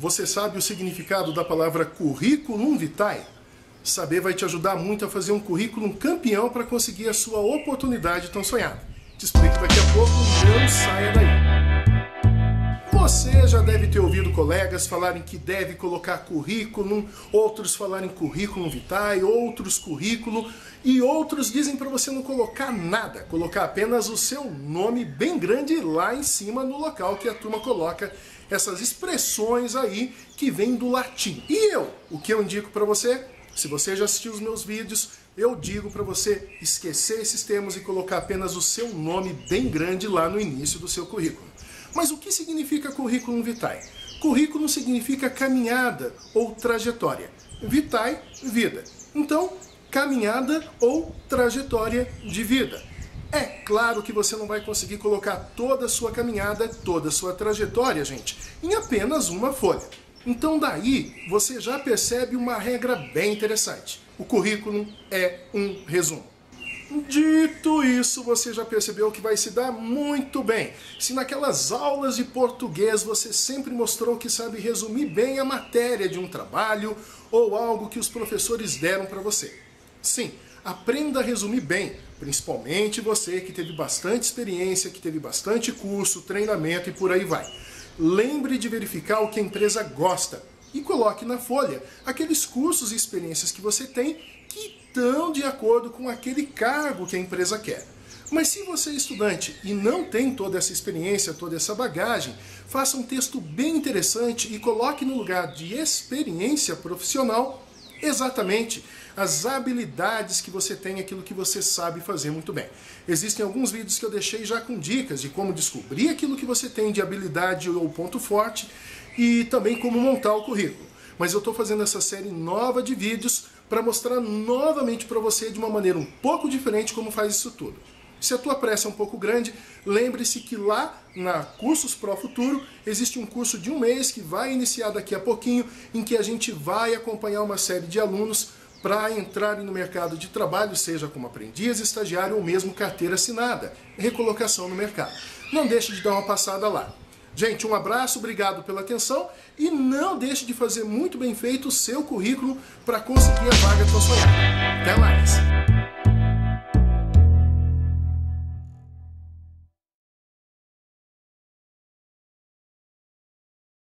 Você sabe o significado da palavra Curriculum Vitae? Saber vai te ajudar muito a fazer um currículo campeão para conseguir a sua oportunidade tão sonhada. Te explico daqui a pouco, não saia daí. Você já deve ter ouvido colegas falarem que deve colocar currículo, outros falarem Curriculum Vitae, outros currículo, e outros dizem para você não colocar nada, colocar apenas o seu nome bem grande lá em cima no local que a turma coloca essas expressões aí que vêm do latim. E o que eu indico para você? Se você já assistiu os meus vídeos, eu digo para você esquecer esses termos e colocar apenas o seu nome bem grande lá no início do seu currículo. Mas o que significa Curriculum Vitae? Currículo significa caminhada ou trajetória. Vitae, vida. Então, caminhada ou trajetória de vida. É claro que você não vai conseguir colocar toda a sua caminhada, toda a sua trajetória, gente, em apenas uma folha. Então daí você já percebe uma regra bem interessante. O currículo é um resumo. Dito isso, você já percebeu que vai se dar muito bem. Se naquelas aulas de português você sempre mostrou que sabe resumir bem a matéria de um trabalho ou algo que os professores deram para você. Sim, aprenda a resumir bem, principalmente você que teve bastante experiência, que teve bastante curso, treinamento e por aí vai. Lembre de verificar o que a empresa gosta e coloque na folha aqueles cursos e experiências que você tem que estão de acordo com aquele cargo que a empresa quer. Mas se você é estudante e não tem toda essa experiência, toda essa bagagem, faça um texto bem interessante e coloque no lugar de experiência profissional exatamente as habilidades que você tem, aquilo que você sabe fazer muito bem. Existem alguns vídeos que eu deixei já com dicas de como descobrir aquilo que você tem de habilidade ou ponto forte e também como montar o currículo. Mas eu estou fazendo essa série nova de vídeos para mostrar novamente para você de uma maneira um pouco diferente como faz isso tudo. Se a tua pressa é um pouco grande, lembre-se que lá na Cursos Pro Futuro existe um curso de um mês que vai iniciar daqui a pouquinho, em que a gente vai acompanhar uma série de alunos para entrarem no mercado de trabalho, seja como aprendiz, estagiário ou mesmo carteira assinada, recolocação no mercado. Não deixe de dar uma passada lá. Gente, um abraço, obrigado pela atenção e não deixe de fazer muito bem feito o seu currículo para conseguir a vaga tão sonhada. Até mais!